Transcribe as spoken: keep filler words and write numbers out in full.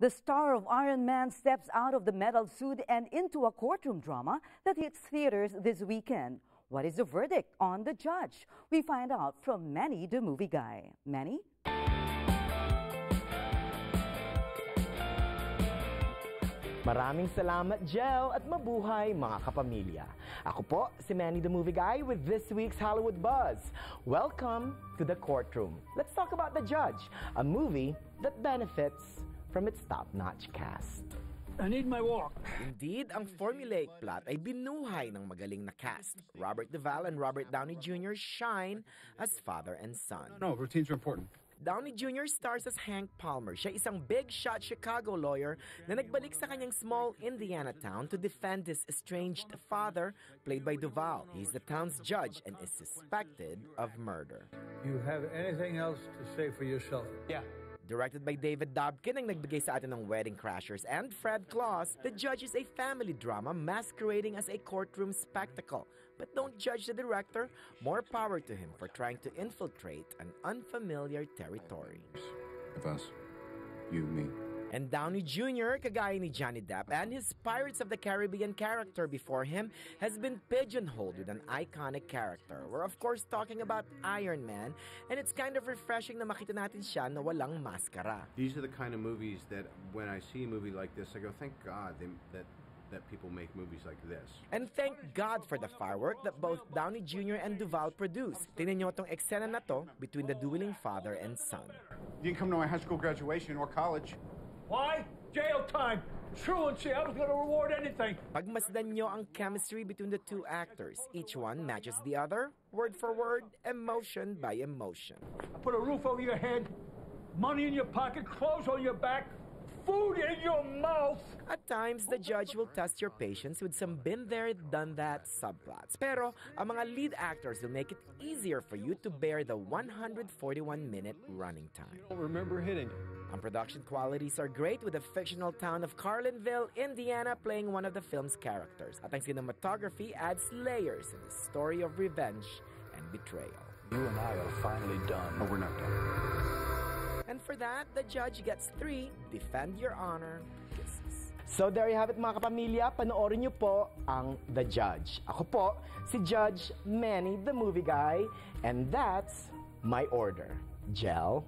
The star of Iron Man steps out of the metal suit and into a courtroom drama that hits theaters this weekend. What is the verdict on The Judge? We find out from Manny the Movie Guy. Manny? Maraming salamat, Jel, at mabuhay mga kapamilya. Ako po si Manny the Movie Guy with this week's Hollywood Buzz. Welcome to the courtroom. Let's talk about The Judge, a movie that benefits from its top-notch cast. I need my walk. Indeed, ang formulaic plot ay binuhay ng magaling na cast. Robert Duvall and Robert Downey Junior shine as father and son. No, no, routines are important. Downey Junior stars as Hank Palmer. Siya isang big-shot Chicago lawyer na nagbalik sa kanyang small Indiana town to defend his estranged father, played by Duvall. He's the town's judge and is suspected of murder. You have anything else to say for yourself? Yeah. Directed by David Dobkin, ang nagbigay sa atin ng Wedding Crashers and Fred Claus, The Judge is a family drama masquerading as a courtroom spectacle. But don't judge the director. More power to him for trying to infiltrate an unfamiliar territory. Of us, you, me. And Downey Junior, kagaya ni Johnny Depp, and his Pirates of the Caribbean character before him has been pigeonholed with an iconic character. We're of course talking about Iron Man, and it's kind of refreshing na makita natin siya na walang maskara. These are the kind of movies that when I see a movie like this, I go, thank God they, that... that people make movies like this. And thank God for the firework that both Downey Junior and Duvall produced. Tingnan niyo itong eksena na to between the dueling father and son. You didn't come to my high school graduation or college. Why? Jail time! Truancy! I was gonna reward anything! Pagmasdan niyo ang chemistry between the two actors. Each one matches the other, word for word, emotion by emotion. I put a roof over your head, money in your pocket, clothes on your back, food in your mouth! At times, the judge will test your patience with some been-there-done-that subplots. Pero, ang mga lead actors will make it easier for you to bear the one hundred forty-one minute running time. You don't remember hitting. Ang production qualities are great with the fictional town of Carlinville, Indiana, playing one of the film's characters. At ang cinematography adds layers in the story of revenge and betrayal. You and I are finally done. No, we're not done. And for that, The Judge gets three Defend Your Honor kisses. So there you have it mga kapamilya, panoorin niyo po ang The Judge. Ako po, si Judge Manny the Movie Guy, and that's my order. Jel?